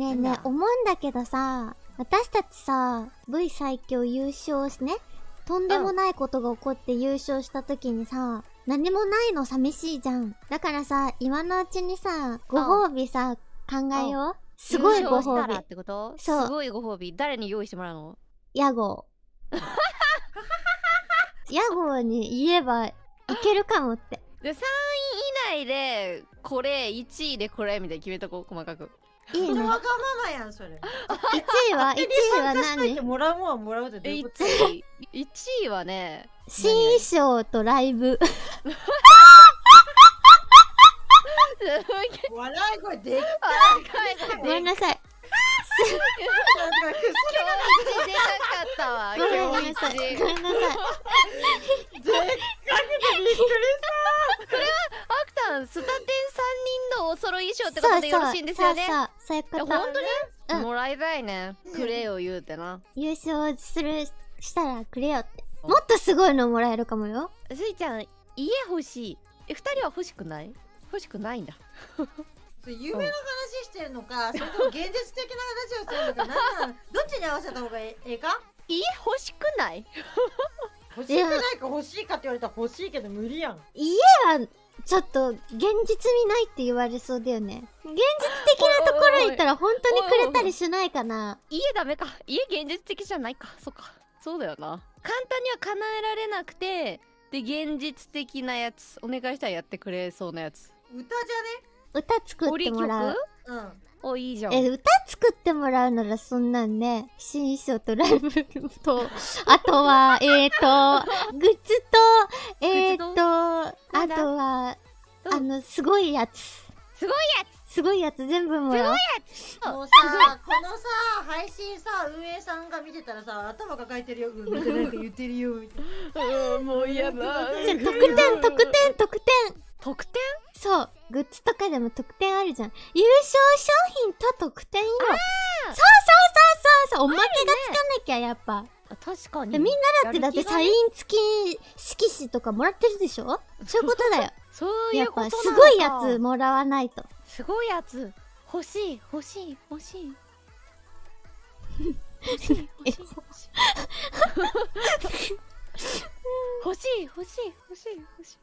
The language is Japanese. ねえねえ、思うんだけどさ、私たちさ、V 最強優勝しね、とんでもないことが起こって優勝した時にさ、何もないの寂しいじゃん。だからさ、今のうちにさ、ご褒美さ、考えよう。すごいご褒美ってこと？そう。すごいご褒美。誰に用意してもらうの？屋号。屋号に言えばいけるかもって。で、3位以内でこれ、1位でこれみたいに決めとこう、細かく。いいね。わがままやんそれ。1位は何？もらうもんはもらうで。1位はね、新衣装とライブ。笑い声でっかい。ごめんなさい。今日出なかったわ。ごめんなさい。でっかくてびっくりした。それはアクタン、スタテン3人のお揃い衣装ってことでよろしいんですよね。そういうこと。本当に？もらいたいね。くれよ言うてな。優勝したらくれよって。もっとすごいのもらえるかもよ。スイちゃん、家欲しい。え、2人は欲しくない？欲しくないんだ。夢の話してるのか、それとも現実的な話をしてるのか、なんなん、どっちに合わせた方がええか？家欲しくない？欲しくないか欲しいかって言われたら欲しいけど無理やん。家はちょっと現実味ないって言われそうだよね。現実的なところにいたら本当にくれたりしないかな。家ダメか。家現実的じゃないか。そっか。そうだよな。簡単には叶えられなくて、で、現実的なやつ。お願いしたらやってくれそうなやつ。歌じゃね？歌作ってもらう。うん。お、いいじゃん。え、歌作ってもらうならそんなんね、新衣装とライブと、あとは、グッズと、あとは、すごいやつ。すごいやつ！すごいやつ全部もらう。すごいやつ！もうさ、このさ、配信さ、運営さんが見てたらさ、頭抱えてるよ。うん、なんか言ってるよ。うん、もう嫌だ。じゃ、得点！特典？そう。グッズとかでも特典あるじゃん。優勝商品と特典よ。そう。おまけがつかなきゃ、やっぱ。確かに。みんなだってサイン付き色紙とかもらってるでしょ？そういうことだよ。そういうことなんだ。やっぱ、すごいやつもらわないと。すごいやつ。欲しい。欲しい。